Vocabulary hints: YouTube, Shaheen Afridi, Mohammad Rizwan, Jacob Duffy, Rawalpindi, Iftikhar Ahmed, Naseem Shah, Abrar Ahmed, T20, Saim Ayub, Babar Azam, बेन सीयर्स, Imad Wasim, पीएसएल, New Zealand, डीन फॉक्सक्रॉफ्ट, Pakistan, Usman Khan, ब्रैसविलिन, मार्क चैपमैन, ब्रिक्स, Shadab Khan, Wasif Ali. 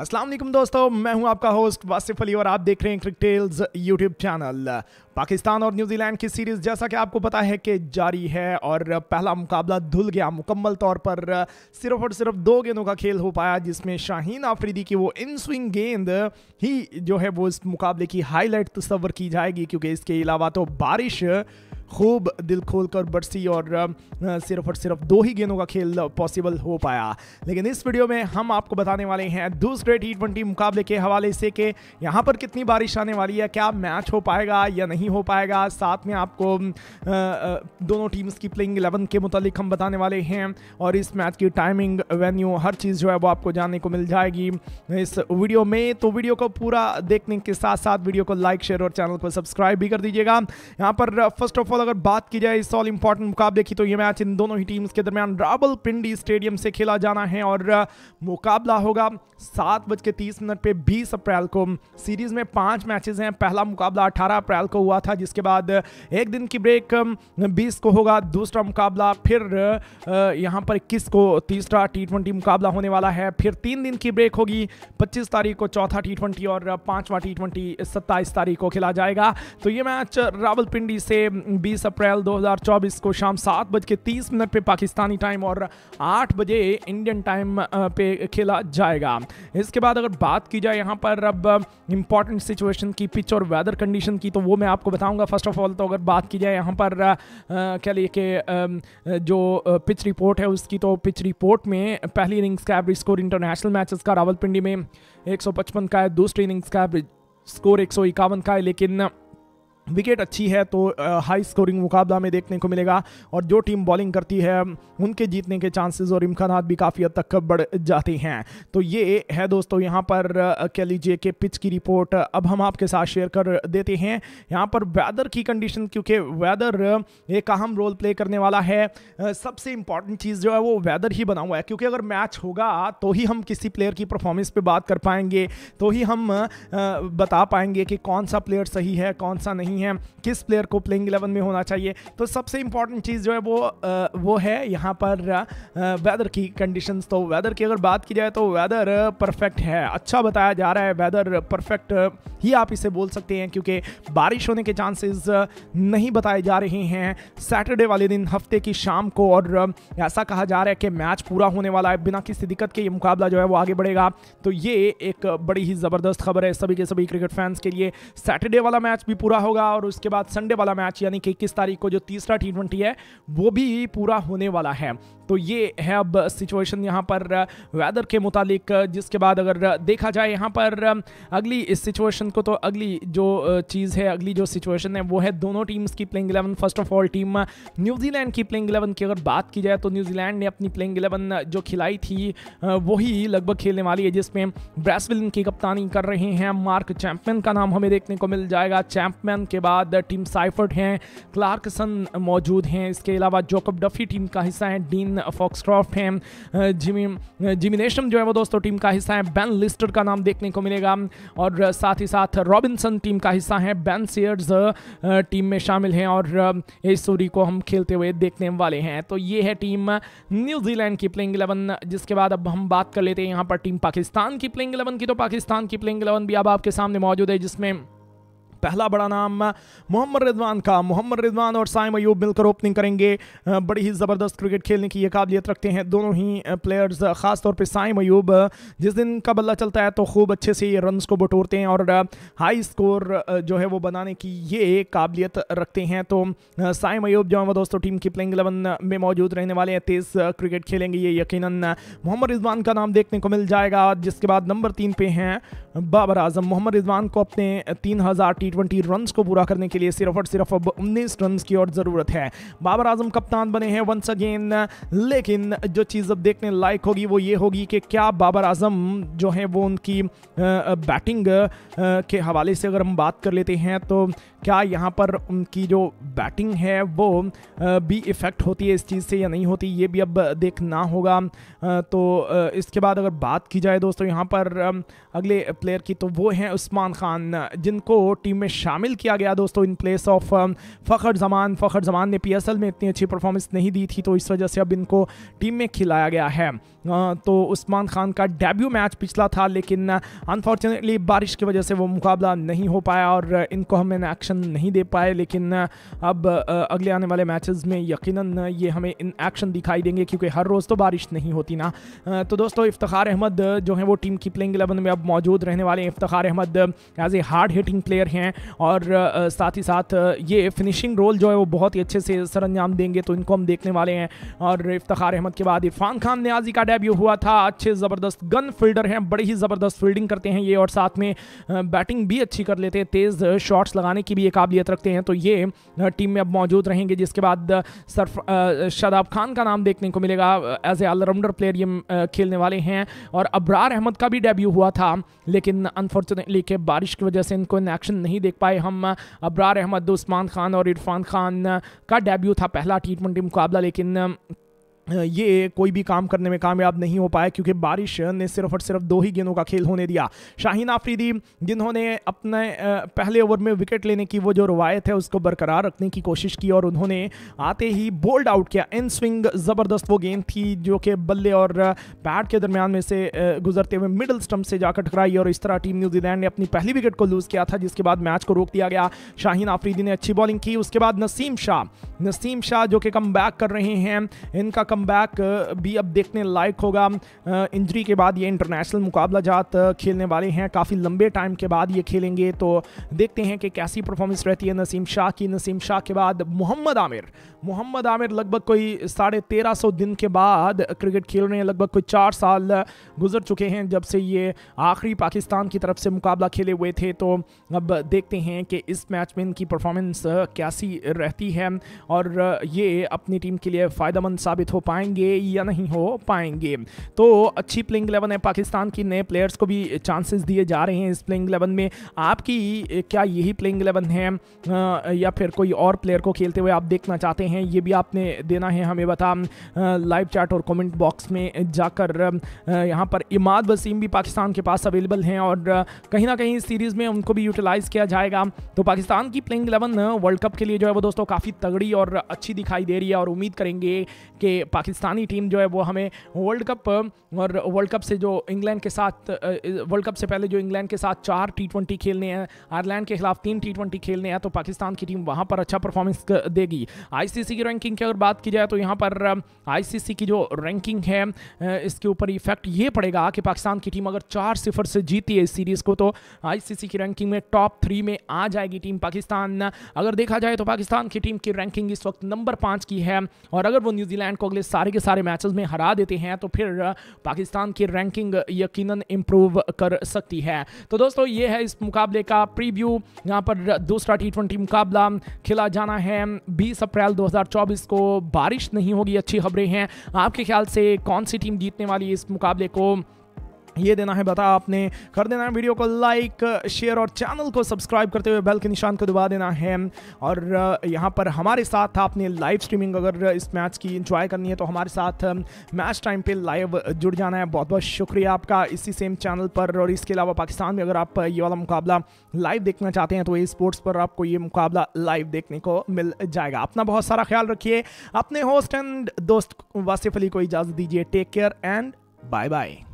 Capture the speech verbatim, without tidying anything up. अस्सलाम वालेकुम दोस्तों, मैं हूं आपका होस्ट वासिफ अली और आप देख रहे हैं क्रिकटेल्स यूट्यूब चैनल। पाकिस्तान और न्यूजीलैंड की सीरीज़ जैसा कि आपको पता है कि जारी है और पहला मुकाबला धुल गया मुकम्मल तौर पर। सिर्फ और सिर्फ दो गेंदों का खेल हो पाया जिसमें शाहीन आफरीदी की वो इन स्विंग गेंद ही जो है वो इस मुकाबले की हाईलाइट तस्वर की जाएगी, क्योंकि इसके अलावा तो बारिश खूब दिल खोल कर बरसी और सिर्फ और सिर्फ दो ही गेंदों का खेल पॉसिबल हो पाया। लेकिन इस वीडियो में हम आपको बताने वाले हैं दूसरे टी ट्वेंटी मुकाबले के हवाले से कि यहाँ पर कितनी बारिश आने वाली है, क्या मैच हो पाएगा या नहीं हो पाएगा। साथ में आपको दोनों टीम्स की प्लेइंग इलेवन के मुतालिक हम बताने वाले हैं और इस मैच की टाइमिंग, वेन्यू, हर चीज़ जो है वो आपको जानने को मिल जाएगी इस वीडियो में। तो वीडियो को पूरा देखने के साथ साथ वीडियो को लाइक, शेयर और चैनल को सब्सक्राइब भी कर दीजिएगा। यहाँ पर फर्स्ट ऑफ ऑल अगर बात की जाए इस ऑल इंपॉर्टेंट मुकाबले की, तो ये मैच इन दोनों ही टीम्स के दरमियान रावलपिंडी स्टेडियम से खेला जाना है और मुकाबला होगा सात बज के तीस मिनट पे बीस अप्रैल को। सीरीज में पांच मैचेस हैं। पहला मुकाबला अठारह अप्रैल को हुआ था, जिसके बाद एक दिन की ब्रेक बीस को होगा दूसरा मुकाबला, फिर यहाँ पर इक्कीस को तीसरा टी ट्वेंटी मुकाबला होने वाला है, फिर तीन दिन की ब्रेक होगी पच्चीस तारीख को चौथा टी ट्वेंटी और पाँचवा टी ट्वेंटी सत्ताईस तारीख को खेला जाएगा। तो ये मैच रावलपिंडी से बीस अप्रैल दो हज़ार चौबीस को शाम सात बज के तीस मिनट पे पाकिस्तानी टाइम और आठ बजे इंडियन टाइम पे खेला जाएगा। इसके बाद अगर बात की जाए यहाँ पर अब इम्पॉर्टेंट सिचुएशन की, पिच और वेदर कंडीशन की, तो वो मैं आपको बताऊंगा। फर्स्ट ऑफ ऑल तो अगर बात की जाए यहाँ पर क्या लिए कि जो पिच रिपोर्ट है उसकी, तो पिच रिपोर्ट में पहली इनिंग्स का एवरेज स्कोर इंटरनेशनल मैचेस का रावलपिंडी में एक सौ पचपन का है, दूसरी इनिंग्स का एवरेज स्कोर एक सौ इक्यावन का है, लेकिन विकेट अच्छी है तो हाई स्कोरिंग मुकाबला में देखने को मिलेगा और जो टीम बॉलिंग करती है उनके जीतने के चांसेस और इम्कान भी काफ़ी हद तक बढ़ जाते हैं। तो ये है दोस्तों यहाँ पर कह लीजिए कि पिच की रिपोर्ट अब हम आपके साथ शेयर कर देते हैं। यहाँ पर वेदर की कंडीशन, क्योंकि वेदर एक अहम रोल प्ले करने वाला है। सबसे इम्पॉर्टेंट चीज़ जो है वो वेदर ही बना हुआ है, क्योंकि अगर मैच होगा तो ही हम किसी प्लेयर की परफॉर्मेंस पर बात कर पाएंगे, तो ही हम बता पाएंगे कि कौन सा प्लेयर सही है कौन सा नहीं है, किस प्लेयर को प्लेइंग इलेवन में होना चाहिए। तो सबसे इंपॉर्टेंट चीज़ जो है वो आ, वो है यहाँ पर आ, वेदर की कंडीशंस। तो वेदर की अगर बात की जाए तो वेदर परफेक्ट है, अच्छा बताया जा रहा है, वेदर परफेक्ट ही आप इसे बोल सकते हैं, क्योंकि बारिश होने के चांसेस नहीं बताए जा रहे हैं सैटरडे वाले दिन हफ्ते की शाम को और ऐसा कहा जा रहा है कि मैच पूरा होने वाला है, बिना किसी दिक्कत के ये मुकाबला जो है वो आगे बढ़ेगा। तो ये एक बड़ी ही ज़बरदस्त खबर है सभी के सभी क्रिकेट फैंस के लिए। सैटरडे वाला मैच भी पूरा होगा और उसके बाद संडे वाला मैच यानी कि इक्कीस तारीख को जो तीसरा टी ट्वेंटी है वो भी पूरा होने वाला है। तो ये है अब सिचुएशन यहाँ पर वेदर के मुतालिक। जिसके बाद अगर देखा जाए यहाँ पर अगली इस सिचुएशन को, तो अगली जो चीज़ है, अगली जो सिचुएशन है वो है दोनों टीम्स की playing eleven. First of all team New Zealand की प्लेइंग इलेवन की अगर बात की जाए तो न्यूजीलैंड ने अपनी प्लेइंग इलेवन जो खिलाई थी वही लगभग खेलने वाली है, जिसमें ब्रैसविलिन की कप्तानी कर रहे हैं, मार्क चैपमैन का नाम हमें देखने को मिल जाएगा। चैपमैन के बाद टीम साइफर्ट हैं, क्लार्कसन मौजूद हैं, इसके अलावा जोकब डफी टीम का हिस्सा है, डीन फॉक्सक्रॉफ्ट हैं, जिमी जिमी नेशम जो है वो दोस्तों टीम का हिस्सा है, बेन लिस्टर का नाम देखने को मिलेगा और साथ ही साथ रॉबिन्सन टीम का हिस्सा है, बेन सीयर्स टीम में शामिल हैं और इस सूरी को हम खेलते हुए देखने वाले हैं। तो ये है टीम न्यूजीलैंड की प्लेइंग इलेवन। जिसके बाद अब हम बात कर लेते हैं यहाँ पर टीम पाकिस्तान की प्लेइंग इलेवन की, तो पाकिस्तान की प्लेइंग इलेवन भी अब आपके सामने मौजूद है, जिसमें पहला बड़ा नाम मोहम्मद रिजवान का, मोहम्मद रिजवान और साइम अयूब मिलकर ओपनिंग करेंगे। बड़ी ही ज़बरदस्त क्रिकेट खेलने की ये काबिलियत रखते हैं दोनों ही प्लेयर्स, ख़ासतौर पे साइम अयूब जिस दिन का बल्ला चलता है तो खूब अच्छे से रन को बटोरते हैं और हाई स्कोर जो है वो बनाने की ये काबिलियत रखते हैं। तो साइम अयूब जो है वो दोस्तों टीम की प्लेइंग इलेवन में मौजूद रहने वाले हैं, तेज़ क्रिकेट खेलेंगे ये यकीनन। मोहम्मद रिजवान का नाम देखने को मिल जाएगा। जिसके बाद नंबर तीन पे हैं बाबर आजम। मोहम्मद रिजवान को अपने तीन हज़ार टी ट्वेंटी रन को पूरा करने के लिए सिर्फ और सिर्फ अब उन्नीस रन की और ज़रूरत है। बाबर आजम कप्तान बने हैं वंस अगेन, लेकिन जो चीज़ अब देखने लायक होगी वो ये होगी कि क्या बाबर आजम जो हैं वो उनकी बैटिंग के हवाले से अगर हम बात कर लेते हैं तो क्या यहाँ पर उनकी जो बैटिंग है वो भी इफ़ेक्ट होती है इस चीज़ से या नहीं होती, ये भी अब देखना होगा। तो इसके बाद अगर बात की जाए दोस्तों यहाँ पर अगले प्लेयर की, तो वो हैं उस्मान खान, जिनको टीम में शामिल किया गया दोस्तों in place of Fakhar Zaman. Fakhar Zaman ने पीएसएल में इतनी अच्छी परफॉर्मेंस नहीं दी थी, तो इस वजह से अब इनको टीम में खिलाया गया है। तो उस्मान खान का डेब्यू मैच पिछला था, लेकिन अनफॉर्चुनेटली बारिश की वजह से वो मुकाबला नहीं हो पाया और इनको हम इन एक्शन नहीं दे पाए, लेकिन अब अगले आने वाले मैचेस में यकीनन ये हमें इन एक्शन दिखाई देंगे, क्योंकि हर रोज़ तो बारिश नहीं होती ना। तो दोस्तों इफ्तिखार अहमद जो है वो टीम की प्लेइंग इलेवन में अब मौजूद रहने वाले हैं। Iftikhar Ahmed as a hard hitting player हैं और साथ ही साथ ये फिनिशिंग रोल जो है वो बहुत ही अच्छे से सर अंजाम देंगे, तो इनको हम देखने वाले हैं। और इफ्तिखार अहमद के बाद इरफान खान नियाजी का डेब्यू हुआ था। अच्छे ज़बरदस्त गन फील्डर हैं, बड़ी ही ज़बरदस्त फील्डिंग करते हैं ये और साथ में बैटिंग भी अच्छी कर लेते हैं, तेज़ शॉट्स लगाने की भी काबिलियत रखते हैं, तो ये टीम में अब मौजूद रहेंगे। जिसके बाद सरफ शादाब खान का नाम देखने को मिलेगा, एज ए ऑलराउंडर प्लेयर ये खेलने वाले हैं। और अबरार अहमद का भी डेब्यू हुआ था, लेकिन अनफॉर्चुनेटली के बारिश की वजह से इनको इन एक्शन नहीं देख पाए हम। अबरार अहमद, उस्मान खान और इरफान खान का डेब्यू था पहला टी ट्वेंटी मुकाबला, लेकिन ये कोई भी काम करने में कामयाब नहीं हो पाया, क्योंकि बारिश ने सिर्फ और सिर्फ दो ही गेंदों का खेल होने दिया। शाहीन आफरीदी, जिन्होंने अपने पहले ओवर में विकेट लेने की वो जो रवायत है उसको बरकरार रखने की कोशिश की और उन्होंने आते ही बोल्ड आउट किया। इन स्विंग ज़बरदस्त वो गेंद थी जो कि बल्ले और पैड के दरमियान में से गुजरते हुए मिडल स्टम्प से जाकर टकराई और इस तरह टीम न्यूजीलैंड ने अपनी पहली विकेट को लूज़ किया था, जिसके बाद मैच को रोक दिया गया। शाहीन आफरीदी ने अच्छी बॉलिंग की। उसके बाद नसीम शाह नसीम शाह जो कि कम बैक कर रहे हैं, इनका कम बैक भी अब देखने लायक होगा। इंजरी के बाद ये इंटरनेशनल मुकाबला जात खेलने वाले हैं, काफ़ी लंबे टाइम के बाद ये खेलेंगे, तो देखते हैं कि कैसी परफॉर्मेंस रहती है नसीम शाह की। नसीम शाह के बाद मोहम्मद आमिर मोहम्मद आमिर लगभग कोई साढ़े तेरह सौ दिन के बाद क्रिकेट खेल रहे हैं। लगभग कोई चार साल गुजर चुके हैं जब से ये आखिरी पाकिस्तान की तरफ से मुकाबला खेले हुए थे, तो अब देखते हैं कि इस मैच में इनकी परफॉर्मेंस कैसी रहती है और ये अपनी टीम के लिए फ़ायदेमंद साबित हो पाएंगे या नहीं हो पाएंगे। तो अच्छी प्लेइंग इलेवन है पाकिस्तान की, नए प्लेयर्स को भी चांसेस दिए जा रहे हैं इस प्लेइंग इलेवन में। आपकी क्या यही प्लेइंग इलेवन है या फिर कोई और प्लेयर को खेलते हुए आप देखना चाहते हैं, ये भी आपने देना है हमें बता लाइव चैट और कमेंट बॉक्स में जाकर। यहाँ पर इमाद वसीम भी पाकिस्तान के पास अवेलेबल हैं और कहीं ना कहीं इस सीरीज़ में उनको भी यूटिलाइज़ किया जाएगा। तो पाकिस्तान की प्लेइंग इलेवन वर्ल्ड कप के लिए जो है वो दोस्तों काफ़ी तगड़ी और अच्छी दिखाई दे रही है और उम्मीद करेंगे कि पाकिस्तानी टीम जो है वो हमें वर्ल्ड कप और वर्ल्ड कप से जो इंग्लैंड के साथ वर्ल्ड कप से पहले जो इंग्लैंड के साथ चार टी ट्वेंटी खेलने हैं, आयरलैंड के खिलाफ तीन टी ट्वेंटी खेलने हैं, तो पाकिस्तान की टीम वहां पर अच्छा परफॉर्मेंस देगी। आईसीसी की रैंकिंग की अगर बात की जाए तो यहाँ पर आईसीसी की जो रैंकिंग है इसके ऊपर इफेक्ट ये पड़ेगा कि पाकिस्तान की टीम अगर चार सिफर से जीती है इस सीरीज़ को तो आईसीसी की रैंकिंग में टॉप थ्री में आ जाएगी टीम पाकिस्तान। अगर देखा जाए तो पाकिस्तान की टीम की रैंकिंग इस वक्त नंबर पाँच की है और अगर वो न्यूजीलैंड को अगले सारे के सारे मैचेस में हरा देते हैं तो फिर पाकिस्तान की रैंकिंग यकीनन इंप्रूव कर सकती है। तो दोस्तों ये है इस मुकाबले का प्रीव्यू। यहाँ पर दूसरा टी ट्वेंटी मुकाबला खेला जाना है बीस अप्रैल दो हज़ार चौबीस को। बारिश नहीं होगी, अच्छी खबरें हैं। आपके ख्याल से कौन सी टीम जीतने वाली है इस मुकाबले को, ये देना है बता आपने। कर देना है वीडियो को लाइक, शेयर और चैनल को सब्सक्राइब करते हुए बेल के निशान को दबा देना है। और यहाँ पर हमारे साथ आपने लाइव स्ट्रीमिंग अगर इस मैच की एंजॉय करनी है तो हमारे साथ मैच टाइम पे लाइव जुड़ जाना है। बहुत बहुत शुक्रिया आपका इसी सेम चैनल पर। और इसके अलावा पाकिस्तान में अगर आप ये वाला मुकाबला लाइव देखना चाहते हैं तो ए स्पोर्ट्स पर आपको ये मुकाबला लाइव देखने को मिल जाएगा। अपना बहुत सारा ख्याल रखिए। अपने होस्ट एंड दोस्त वासिफ अली को इजाज़त दीजिए। Take care and bye bye.